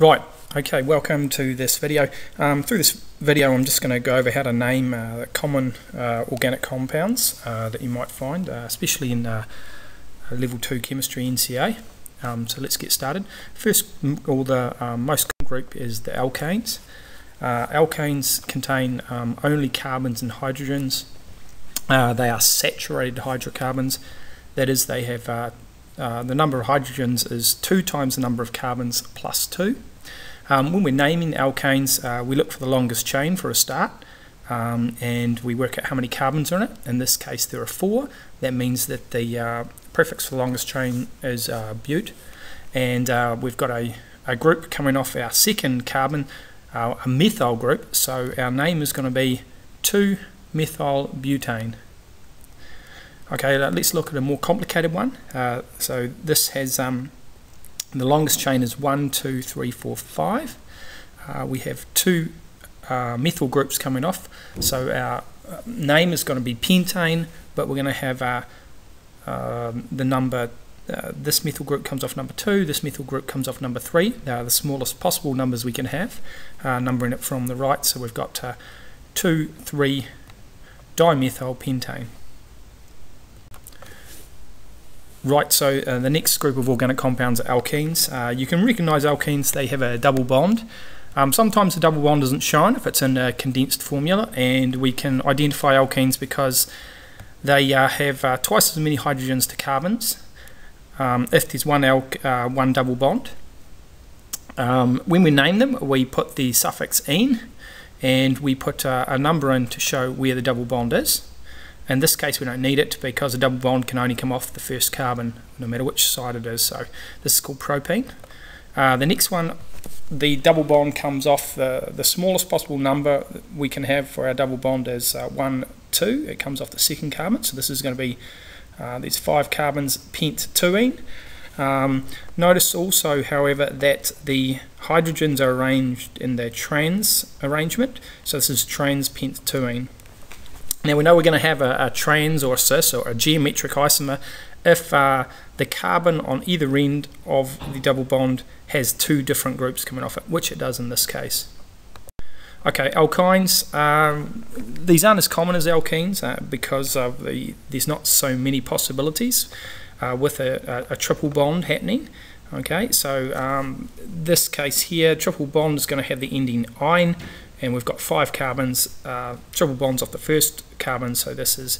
Right, okay, welcome to this video. Through this video I'm just going to go over how to name common organic compounds that you might find, especially in level 2 chemistry NCA. So let's get started. First, all the most common group is the alkanes. Alkanes contain only carbons and hydrogens. They are saturated hydrocarbons, that is, they have the number of hydrogens is 2 times the number of carbons plus 2. When we're naming alkanes, we look for the longest chain for a start, and we work out how many carbons are in it. In this case there are 4. That means that the prefix for the longest chain is bute, and we've got a group coming off our second carbon, a methyl group, so our name is going to be 2-methylbutane. Okay, let's look at a more complicated one. So this has the longest chain is 1, 2, 3, 4, 5. We have 2 methyl groups coming off, so our name is going to be pentane, but we're going to have the number, this methyl group comes off number 2, this methyl group comes off number 3. They are the smallest possible numbers we can have, numbering it from the right, so we've got 2,3-dimethylpentane. Right, so the next group of organic compounds are alkenes. You can recognise alkenes, they have a double bond. Sometimes the double bond isn't shown if it's in a condensed formula, and we can identify alkenes because they have twice as many hydrogens to carbons if there's one double bond. When we name them, we put the suffix -ene, and we put a number in to show where the double bond is. In this case we don't need it because a double bond can only come off the first carbon no matter which side it is, so this is called propene. The next one, the double bond comes off the smallest possible number we can have for our double bond is 1, 2, it comes off the second carbon, so this is going to be these 5 carbons, pent-2-ene. Notice also, however, that the hydrogens are arranged in their trans arrangement, so this is trans-pent-2-ene. Now we know we're going to have a trans or a cis or a geometric isomer if the carbon on either end of the double bond has 2 different groups coming off it, which it does in this case. Okay, alkynes, these aren't as common as alkenes because of there's not so many possibilities with a triple bond happening. Okay, so this case here, triple bond is going to have the ending -ine, and we've got 5 carbons, triple bonds off the first carbon, so this is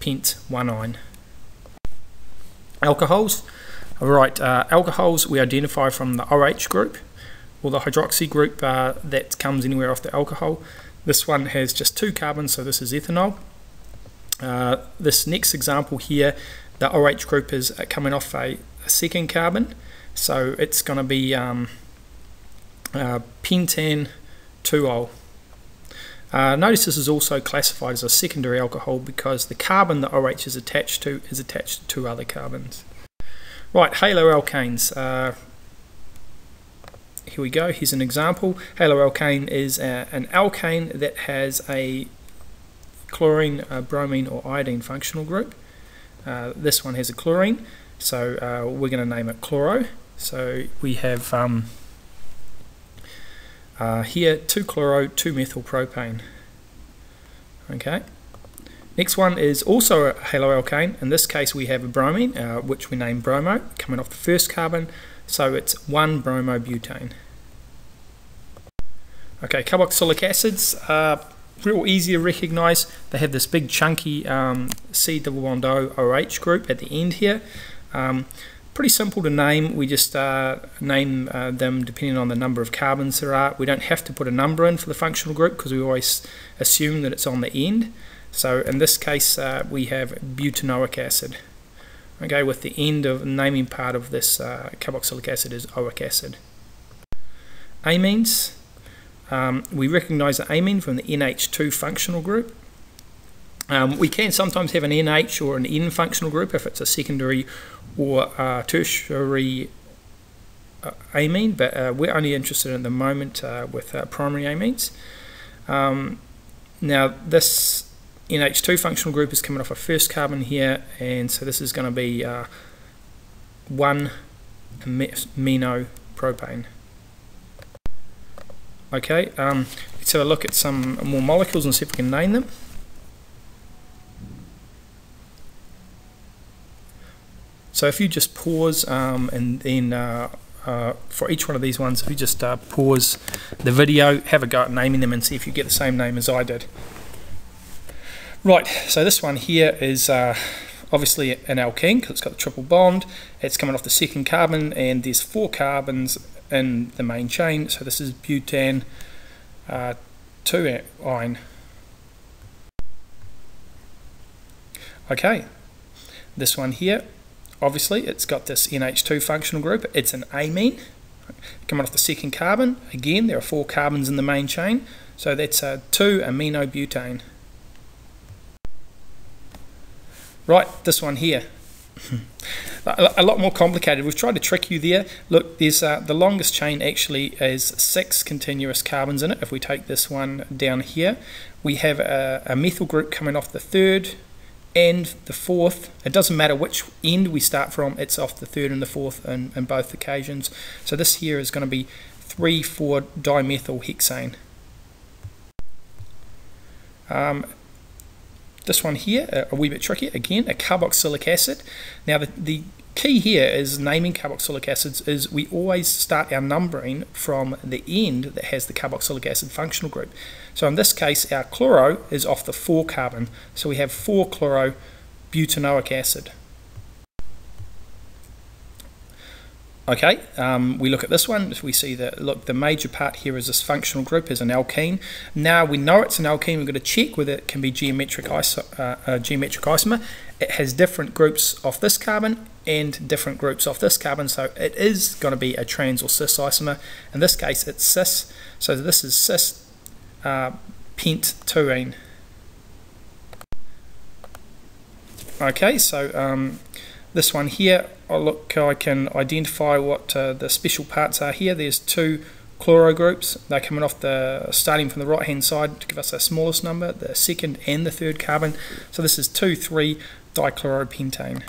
pent-1-ine. Alcohols. Alright, alcohols we identify from the OH group, or the hydroxy group that comes anywhere off the alcohol. This one has just 2 carbons, so this is ethanol. This next example here, the OH group is coming off a second carbon, so it's going to be pentane-2-ol. Notice this is also classified as a secondary alcohol because the carbon that OH is attached to 2 other carbons. Right, haloalkanes. Here we go, here's an example. Haloalkane is an alkane that has a chlorine, bromine or iodine functional group. This one has a chlorine, so we're going to name it chloro. So we have here 2-chloro-2-methylpropane. Okay. Next one is also a haloalkane. In this case we have a bromine, which we name bromo, coming off the first carbon, so it's 1-bromobutane. Okay, carboxylic acids are real easy to recognise. They have this big chunky C-double-bond-O-OH group at the end here. Pretty simple to name, we just name them depending on the number of carbons there are. We don't have to put a number in for the functional group because we always assume that it's on the end. So in this case we have butanoic acid. Okay, with the end of naming part of this carboxylic acid is oic acid. Amines, we recognise the amine from the NH2 functional group. We can sometimes have an NH or an N functional group if it's a secondary or tertiary amine, but we're only interested at the moment with primary amines. Now this NH2 functional group is coming off a first carbon here, and so this is going to be 1-aminopropane. Okay, let's have a look at some more molecules and see if we can name them. So if you just pause and then for each one of these ones, if you just pause the video, have a go at naming them and see if you get the same name as I did. Right, so this one here is obviously an alkene because it's got the triple bond. It's coming off the second carbon and there's 4 carbons in the main chain, so this is butan 2-ine. Okay, this one here, obviously it's got this NH2 functional group. It's an amine. Coming off the second carbon, again there are 4 carbons in the main chain, so that's a 2-aminobutane. Right, this one here. A lot more complicated. We've tried to trick you there. Look, there's the longest chain actually is 6 continuous carbons in it. If we take this one down here, we have a methyl group coming off the 3rd and the 4th. It doesn't matter which end we start from, it's off the 3rd and the 4th in both occasions. So this here is going to be 3,4-dimethylhexane. This one here, a wee bit tricky, again, a carboxylic acid. Now the key here is naming carboxylic acids is we always start our numbering from the end that has the carboxylic acid functional group. So in this case, our chloro is off the 4 carbon, so we have 4-chlorobutanoic acid. Okay, we look at this one. If we see that, look, the major part here is this functional group is an alkene. Now we know it's an alkene. We're going to check whether it can be geometric isomer. It has different groups off this carbon and different groups off this carbon, so it is going to be a trans or cis isomer. In this case, it's cis. So this is cis pent-2-ene. Okay, so this one here, oh, look, I can identify what the special parts are here. There's 2 chloro groups. They're coming off the, starting from the right hand side to give us our smallest number, the 2nd and the 3rd carbon. So this is 2,3-dichloropenane.